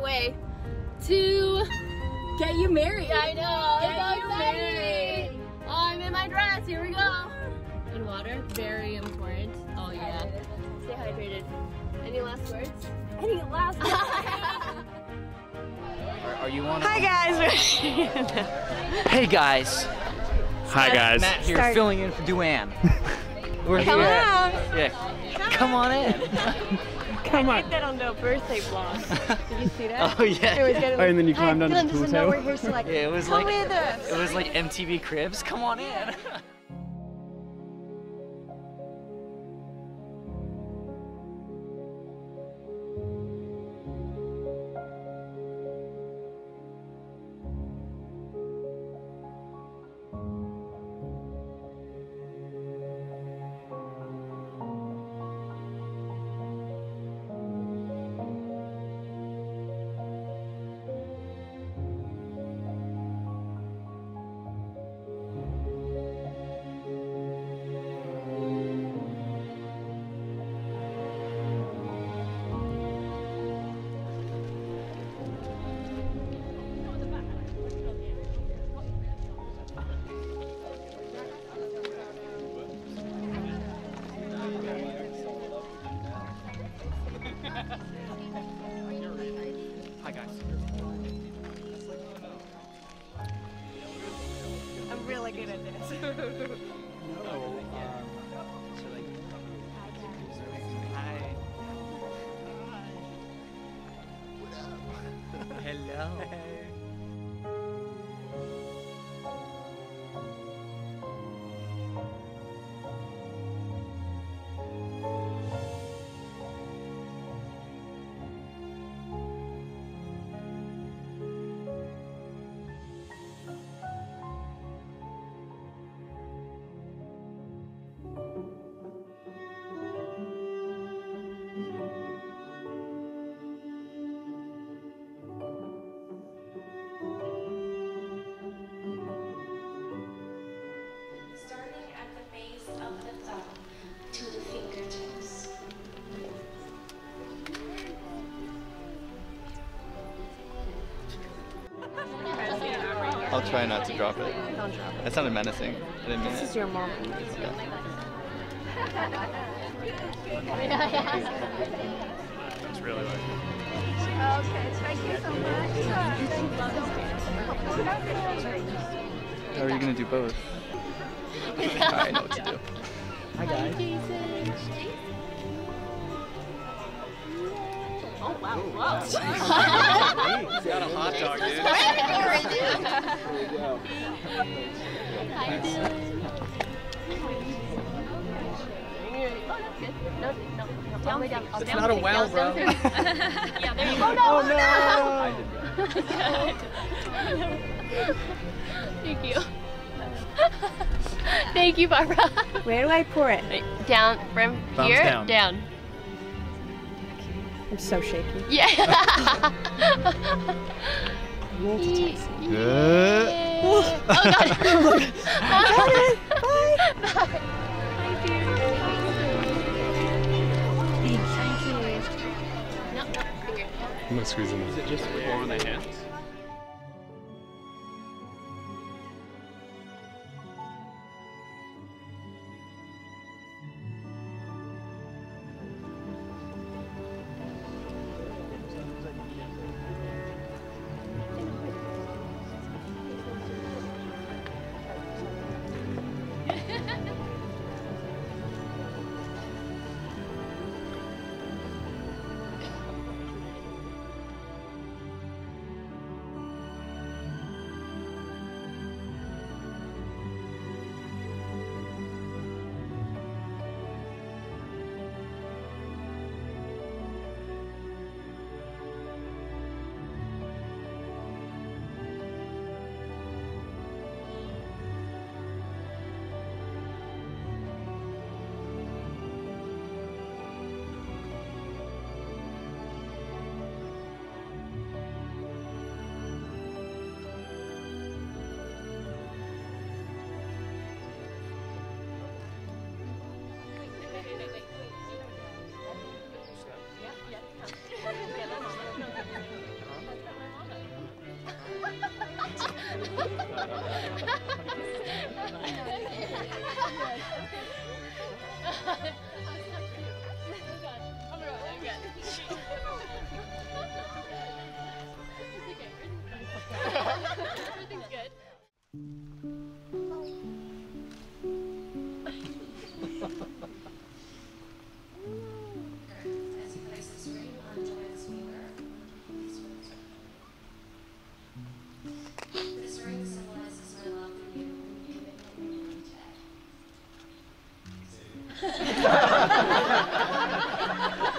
our way to get you married. I know. Get you married. Oh, I'm in my dress. Here we go. And water, very important. Oh yeah. Stay hydrated. Any last words? Any last words? Are you on? Hi guys. Hey guys. Hi guys. Matt here, filling in for Duan. We're here. Yeah. Come on in. Come on. I did that on the birthday vlog. Did you see that? Oh yeah. It was getting, like, and then you climbed on the pool table. We're here, so, like, yeah, it was like this. It was like MTV Cribs. Come on in. I'll try not to drop it. Don't drop it. That sounded menacing. I didn't mean it. This is your mom. It's really like it. Okay, thank you so much. How are you going to do both? I know what to do. Hi, guys. Oh, wow. Whoa. Got a hot dog, dude. It's not a wow, bro. Yeah, there you go. Oh, no. I did that. Thank you. Thank you, Barbara. Where do I pour it? Right. Down from here? Down. I'm so shaky. Yeah. Multitasking. Yeah. Oh, God. Bye. Bye. Bye, dear. Thank you. No, finger. I'm going to squeeze in. Is it just warm on the hands?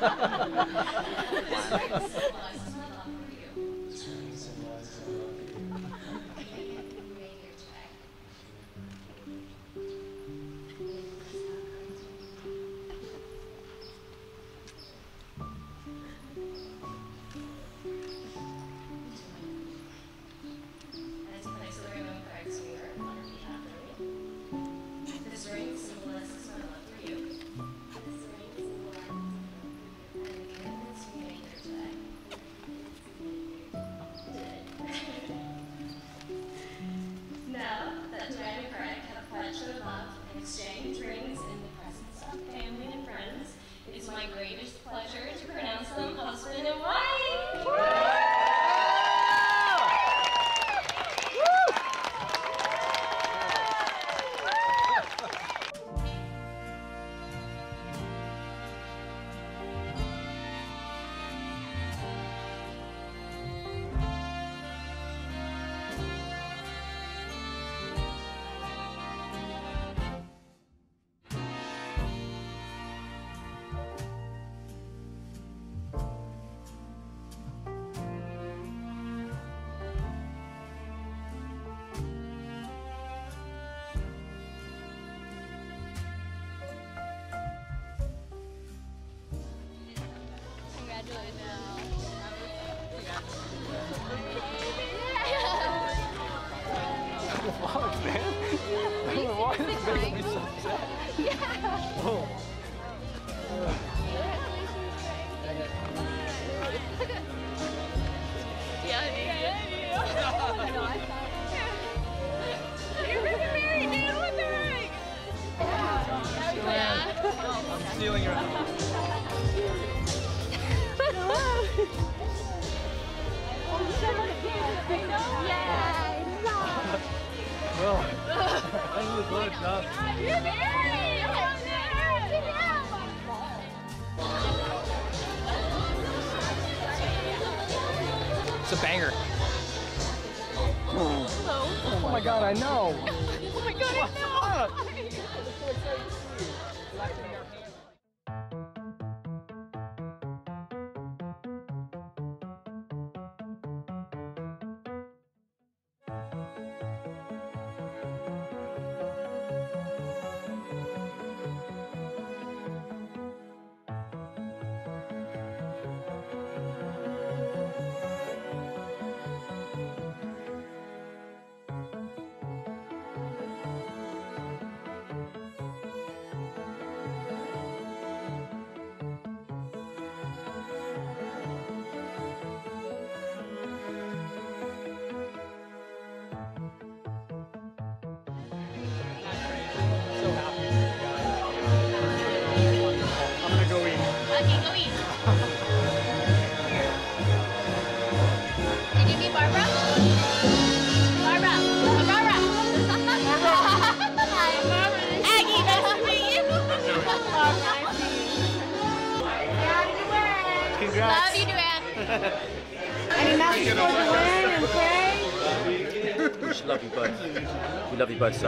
So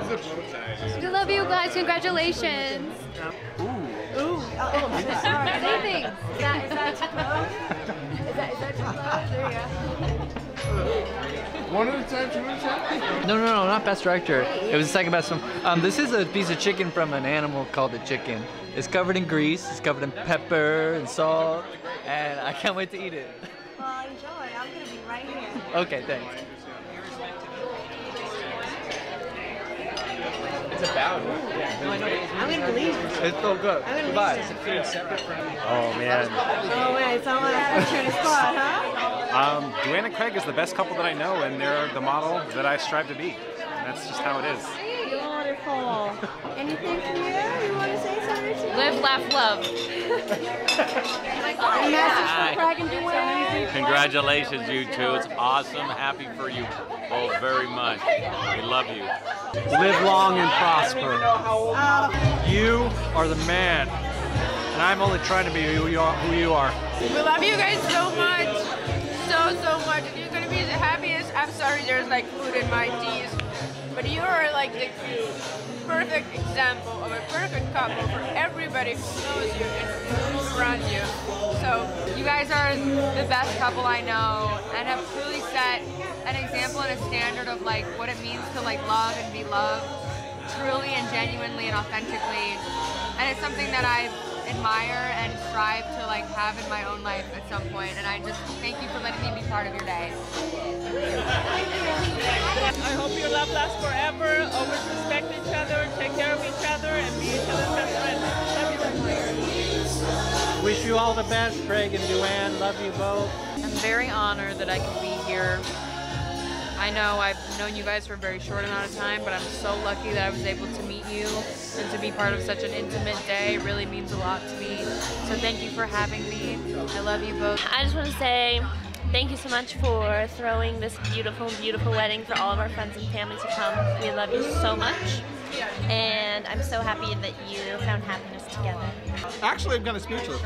much. We love you guys. Congratulations. Ooh. Ooh. Anything. Is that too close? There you go. One at a time, two at a time? No, not best director. It was the second best one. This is a piece of chicken from an animal called a chicken. It's covered in grease, it's covered in pepper and salt, and I can't wait to eat it. Well, enjoy. I'm going to be right here. Okay, thanks. It's about. Yeah. I'm gonna believe it. It's so good. Goodbye. It's a food separate from me. Oh man. Oh wait, someone has to turn a spot, huh? Duan and Craig is the best couple that I know, and they're the model that I strive to be. And that's just how it is. Wonderful. Anything from you? You want to say something? To live, laugh, love. A message from Craig and Duan. Congratulations, you two. It's awesome. Happy for you both very much. We love you. Live long and prosper. You are the man, and I'm only trying to be who you are. We love you guys so much, so much. And you're gonna be the happiest. I'm sorry, there's like food in my teeth, but you are like the perfect example of a perfect couple for everybody who knows you and who's around you. So you guys are the best couple I know and have truly set an example and a standard of like what it means to like love and be loved truly and genuinely and authentically. And it's something that I admire and strive to like have in my own life at some point, and I just thank you for letting me be part of your day. I hope your love lasts forever, always respect each other, take care of each other, and be each other's best friend. Wish you all the best, Craig and Duan. Love you both. I'm very honored that I can be here. I know I've known you guys for a very short amount of time, but I'm so lucky that I was able to meet you and to be part of such an intimate day. It really means a lot to me. So thank you for having me. I love you both. I just want to say thank you so much for throwing this beautiful, beautiful wedding for all of our friends and family to come. We love you so much. And I'm so happy that you found happiness together. Actually, I'm kind of speechless.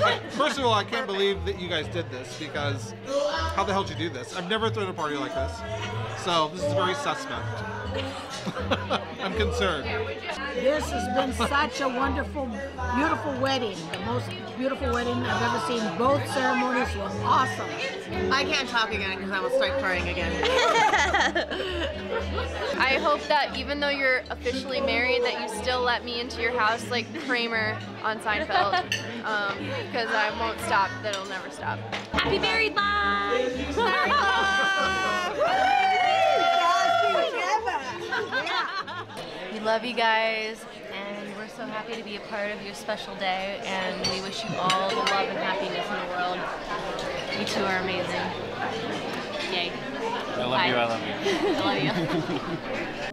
Like, first of all, I can't believe that you guys did this, because how the hell did you do this? I've never thrown a party like this. So this is very suspect. I'm concerned. This has been such a wonderful, beautiful wedding. The most beautiful wedding I've ever seen. Both ceremonies were awesome. I can't talk again because I will start crying again. I hope that even though you're officially married, that you still let me into your house like Kramer on Seinfeld, because I won't stop. That'll never stop. Happy married life! Married life! We love you guys, and we're so happy to be a part of your special day, and we wish you all the love and happiness in the world. You two are amazing. Yay. I love you, I love you. I love you.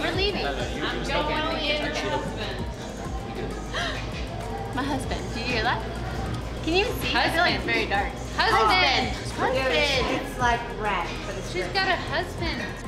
We're leaving. I'm going in with your husband. My husband. Do you hear that? Can you see? Husband. I feel like it's very dark. Husband. Husband. Husband. It's like rat, but it's She's got a husband.